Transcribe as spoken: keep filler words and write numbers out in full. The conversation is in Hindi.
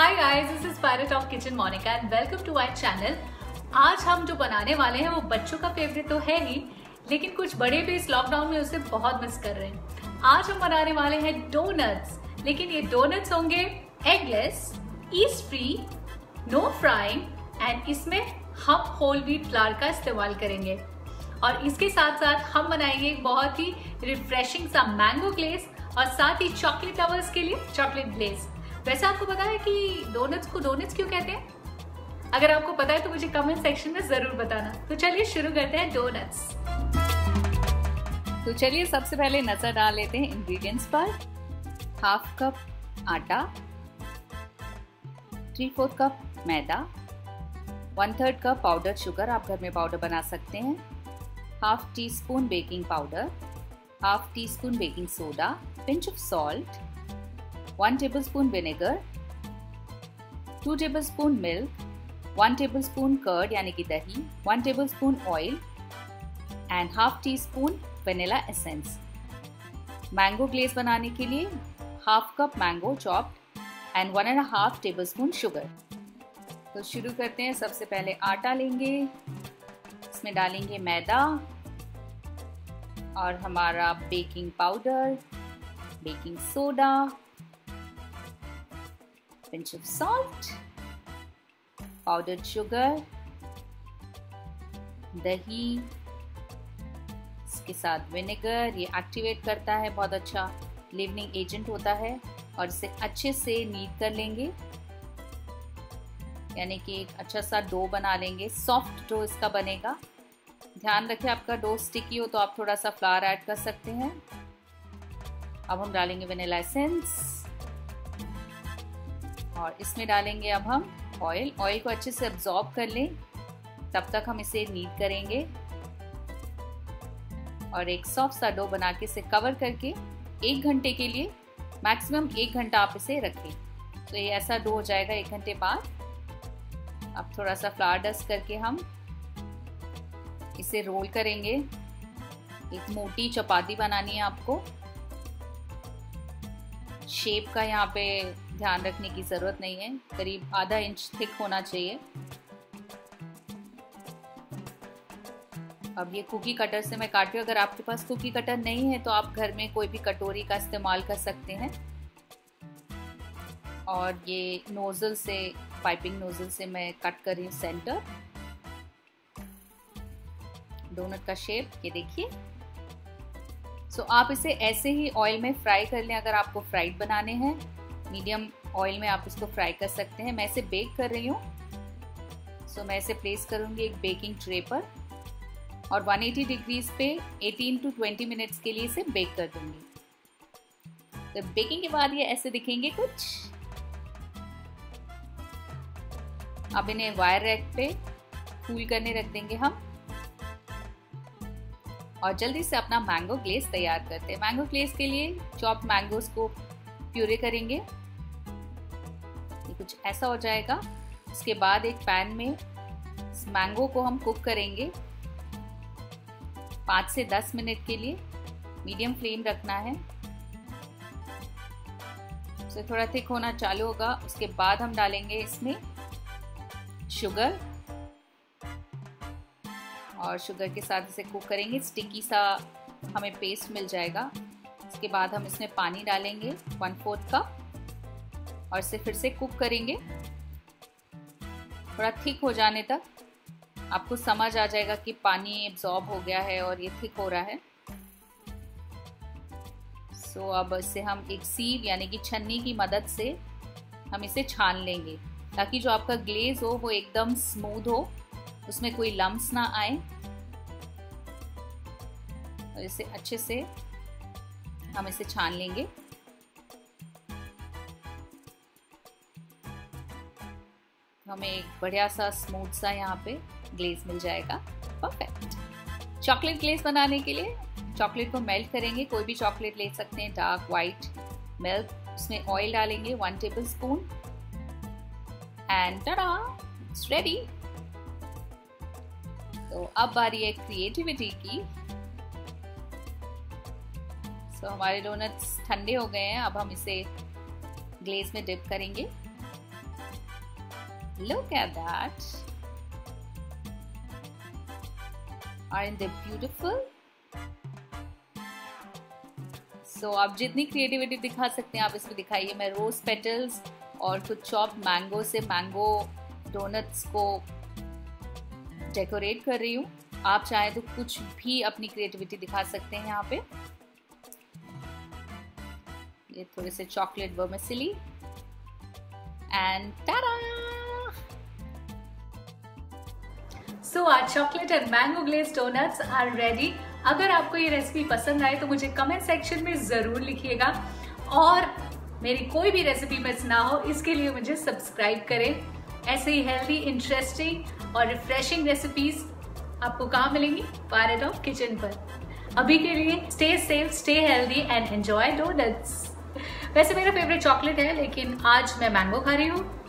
Hi guys, this is Pirate of Kitchen Monica and welcome to my channel। आज हम जो बनाने वाले हैं वो बच्चों का फेवरेट तो है ही, लेकिन कुछ बड़े भी इस लॉकडाउन में उसे बहुत मिस कर रहे हैं। आज हम बनाने वाले हैं डोनट्स, लेकिन ये डोनट्स होंगे eggless, yeast free, no frying and इसमें हम होल व्हीट फ्लावर का इस्तेमाल करेंगे। और इसके साथ साथ हम बनाएंगे एक बहुत ही रिफ्रेशिंग सा मैंगो ग्लेज और साथ ही चॉकलेट लवर्स के लिए चॉकलेट ग्लेज। वैसे आपको पता है कि डोनट्स को डोनट्स क्यों कहते हैं? अगर आपको पता है तो मुझे कमेंट सेक्शन में जरूर बताना। तो चलिए शुरू करते हैं डोनट्स। तो चलिए सबसे पहले नजर डाल लेते हैं इंग्रेडिएंट्स पर। Half cup atta, three fourth cup maida, one third cup powder sugar, आप घर में पाउडर बना सकते हैं, half teaspoon baking powder, half teaspoon baking soda, pinch of salt, one tablespoon vinegar, two tablespoon milk, one tablespoon curd यानी कि दही, one tablespoon oil and half teaspoon vanilla essence. Mango glaze बनाने के लिए half cup mango chopped and one and half tablespoon sugar. तो शुरू करते हैं। सबसे पहले आटा लेंगे, इसमें डालेंगे मैदा और हमारा baking powder, baking soda, pinch of salt, powdered sugar, दही, इसके साथ विनेगर। ये एक्टिवेट करता है, बहुत अच्छा लिवनिंग एजेंट होता है। और इसे अच्छे से नीट कर लेंगे यानी कि एक अच्छा सा डो बना लेंगे। सॉफ्ट डो इसका बनेगा। ध्यान रखें आपका डो स्टिकी हो तो आप थोड़ा सा फ्लावर ऐड कर सकते हैं। अब हम डालेंगे वनीला एसेंस और इसमें डालेंगे अब हम ऑयल। ऑयल को अच्छे से एब्जॉर्ब कर लें, तब तक हम इसे नीट करेंगे और एक सॉफ्ट सा डो बना के इसे कवर करके एक घंटे के लिए, मैक्सिमम एक घंटा आप इसे रखें। तो ये ऐसा डो हो जाएगा एक घंटे बाद। अब थोड़ा सा फ्लावर डस्ट करके हम इसे रोल करेंगे। एक मोटी चपाती बनानी है आपको। शेप का यहाँ पे ध्यान रखने की ज़रूरत नहीं है, करीब आधा इंच थिक होना चाहिए। अब ये कुकी कटर से मैं काट रही हूँ। अगर आपके पास कुकी कटर नहीं है तो आप घर में कोई भी कटोरी का इस्तेमाल कर सकते हैं। और ये नोजल से, पाइपिंग नोजल से मैं कट कर रही हूँ सेंटर। डोनट का शेप ये देखिए। सो आप इसे ऐसे ही ऑयल में फ्राई कर लें। अगर आपको फ्राइड बनाने हैं, मीडियम ऑयल में आप इसको फ्राई कर सकते हैं। मैं इसे बेक कर रही हूँ। सो मैं इसे प्लेस करूँगी एक बेकिंग ट्रे पर और एक सौ अस्सी डिग्रीज पे अठारह टू बीस मिनट्स के लिए इसे बेक कर दूँगी। तो बेकिंग के बाद ये ऐसे दिखेंगे कुछ। अब इन्हें वायर रैक पे कूल करने रख देंगे हम और जल्दी से अपना मैंगो ग्लेज तैयार करते हैं। मैंगो ग्लेज के लिए चॉप मैंगोज को प्यूरे करेंगे। ये कुछ ऐसा हो जाएगा। उसके बाद एक पैन में इस मैंगो को हम कुक करेंगे पाँच से दस मिनट के लिए। मीडियम फ्लेम रखना है। तो थोड़ा थिक होना चालू होगा। उसके बाद हम डालेंगे इसमें शुगर और शुगर के साथ इसे कुक करेंगे। स्टिकी सा हमें पेस्ट मिल जाएगा। इसके बाद हम इसमें पानी डालेंगे वन फोर्थ कप और इसे फिर से कुक करेंगे थोड़ा थिक हो जाने तक। आपको समझ आ जाएगा कि पानी एब्जॉर्ब हो गया है और ये थिक हो रहा है। तो अब इसे हम एक सीव यानी कि छन्नी की मदद से हम इसे छान लेंगे ताकि जो आपका ग्लेज हो वो एकदम स्मूथ हो, उसमें कोई लम्स ना आए। और इसे अच्छे से हम इसे छान लेंगे। हमें एक बढ़िया सा स्मूथ सा यहाँ पे ग्लेज मिल जाएगा। परफेक्ट। चॉकलेट ग्लेज बनाने के लिए चॉकलेट को मेल्ट करेंगे। कोई भी चॉकलेट ले सकते हैं, डार्क, वाइट, मिल्क। उसमें ऑयल डालेंगे one tablespoon and tada, it's ready. तो अब बारी है क्रिएटिविटी की। सो so, हमारे डोनट्स ठंडे हो गए हैं। अब हम इसे ग्लेज में डिप करेंगे। Look at that. Aren't they beautiful? So आप जितनी क्रिएटिविटी दिखा सकते हैं आप इसमें दिखाइए। मैं रोज पेटल्स और कुछ चॉप्ड मैंगो से मैंगो डोनट्स को डेकोरेट कर रही हूँ। आप चाहें तो कुछ भी अपनी क्रिएटिविटी दिखा सकते हैं यहाँ पे। ये थोड़े से chocolate vermicelli and tada! So our chocolate and mango glazed donuts are ready. अगर आपको ये रेसिपी पसंद आए तो मुझे कमेंट सेक्शन में ज़रूर लिखिएगा और मेरी कोई भी रेसिपी मिस ना हो इसके लिए मुझे सब्सक्राइब करें। ऐसे ही हेल्दी, इंटरेस्टिंग और रिफ्रेशिंग रेसिपीज आपको कहाँ मिलेंगी? पायरेट ऑफ किचन पर। अभी के लिए stay safe, stay healthy and enjoy donuts. वैसे मेरा फेवरेट चॉकलेट है लेकिन आज मैं मैंगो खा रही हूँ।